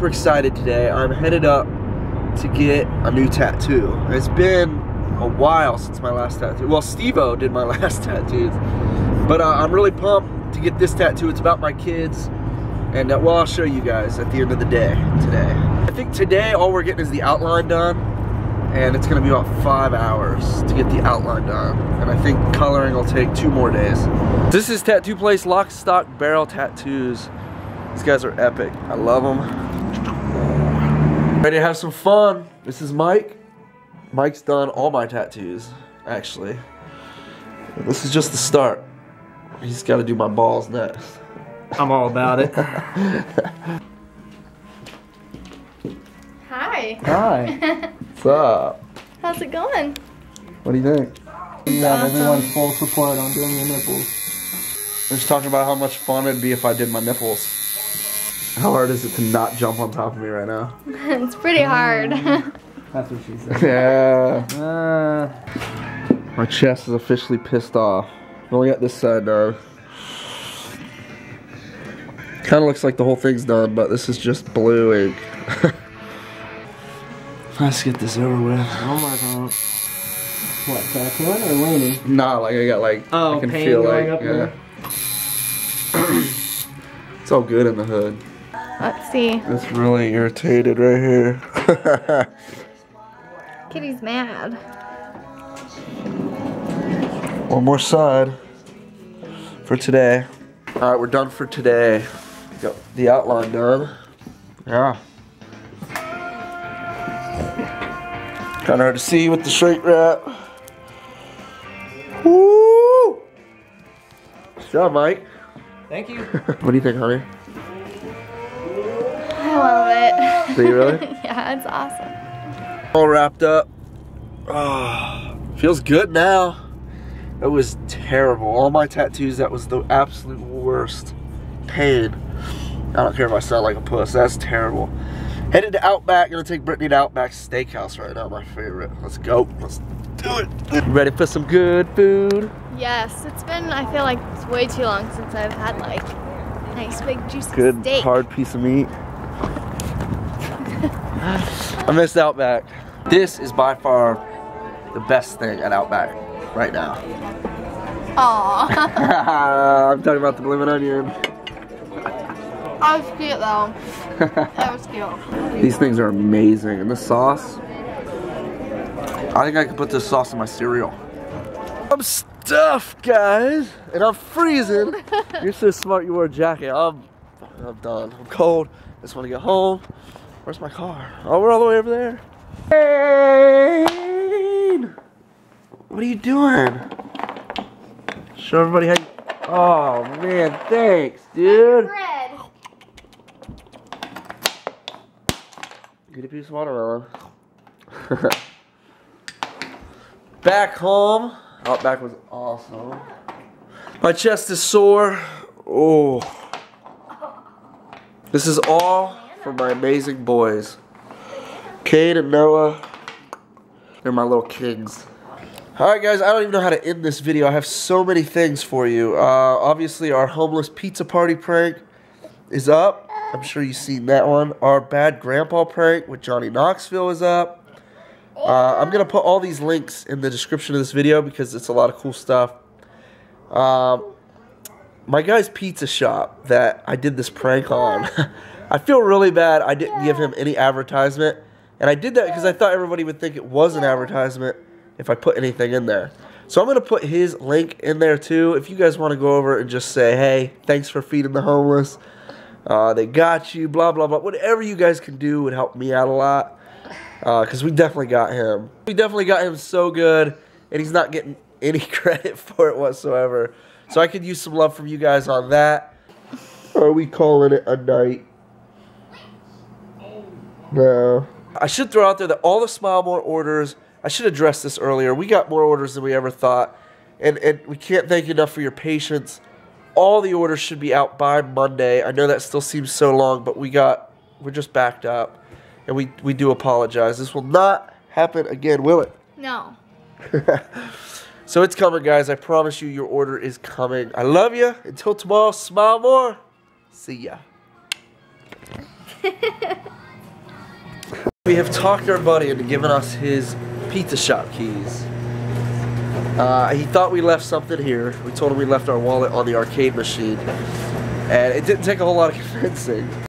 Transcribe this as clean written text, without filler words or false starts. super excited today. I'm headed up to get a new tattoo. It's been a while since my last tattoo. Well, Steve-O did my last tattoos, but I'm really pumped to get this tattoo. It's about my kids, and well, I'll show you guys at the end of the day today. I think today all we're getting is the outline done, and it's gonna be about 5 hours to get the outline done, and I think coloring will take 2 more days. This is tattoo place Lock, Stock, Barrel Tattoos. These guys are epic. I love them. Ready to have some fun. This is Mike. Mike's done all my tattoos, actually. This is just the start. He's got to do my balls next. I'm all about it. Hi. Hi. What's up? How's it going? What do you think? You got everyone's full support on doing your nipples. We're just talking about how much fun it'd be if I did my nipples. How hard is it to not jump on top of me right now? It's pretty hard. That's what she said. Yeah. My chest is officially pissed off. I only got this side done. Kind of looks like the whole thing's done, but this is just blue ink. Let's get this over with. Oh my god. What, tattooing or leaning? Nah, like I got like, oh, I can pain feel going like, up yeah. There. It's all good in the hood. Let's see. It's really irritated right here. Kitty's mad. One more side for today. All right, we're done for today. Got the outline done. Yeah. Kind of hard to see with the shrink wrap. Woo! Good job, Mike. Thank you. What do you think, honey? I love it. Do you really? Yeah, it's awesome. All wrapped up. Oh, feels good now. It was terrible. All my tattoos, that was the absolute worst pain. I don't care if I sound like a puss. That's terrible. Headed to Outback. Gonna take Brittany to Outback Steakhouse right now. My favorite. Let's go. Let's do it. Ready for some good food? Yes. It's been, I feel like, it's way too long since I've had like a nice big juicy good steak. Hard piece of meat. I missed Outback. This is by far the best thing at Outback right now. Aww. I'm talking about the Bloomin' Onion. That was cute though. That was cute. These things are amazing. And the sauce, I think I could put this sauce in my cereal. I'm stuffed, guys, and I'm freezing. You're so smart you wore a jacket. I'm done. I'm cold. I just want to get home. Where's my car? Oh, we're all the way over there. Kate! What are you doing? Show everybody how you... Oh, man, thanks, dude. Bread. Get a piece of watermelon. Back home. Outback was awesome. My chest is sore. Oh. This is all... for my amazing boys. Kate and Noah. They're my little kings. Alright guys, I don't even know how to end this video. I have so many things for you. Obviously our homeless pizza party prank is up. I'm sure you've seen that one. Our bad grandpa prank with Johnny Knoxville is up. I'm going to put all these links in the description of this video because it's a lot of cool stuff. My guy's pizza shop that I did this prank on. I feel really bad I didn't give him any advertisement, and I did that because I thought everybody would think it was an advertisement if I put anything in there. So I'm going to put his link in there too if you guys want to go over and just say, hey, thanks for feeding the homeless, they got you, blah, blah, blah. Whatever you guys can do would help me out a lot because we definitely got him. We definitely got him so good, and he's not getting any credit for it whatsoever. So I could use some love from you guys on that. Are we calling it a night? No. I should throw out there that all the Smile More orders, I should address this earlier, we got more orders than we ever thought, and we can't thank you enough for your patience. All the orders should be out by Monday. I know that still seems so long, but we're just backed up, and we do apologize. This will not happen again, will it? No. So it's coming, guys. I promise you your order is coming. I love you. Until tomorrow, Smile More. See ya. We have talked our buddy into giving us his pizza shop keys. He thought we left something here. We told him we left our wallet on the arcade machine. And it didn't take a whole lot of convincing.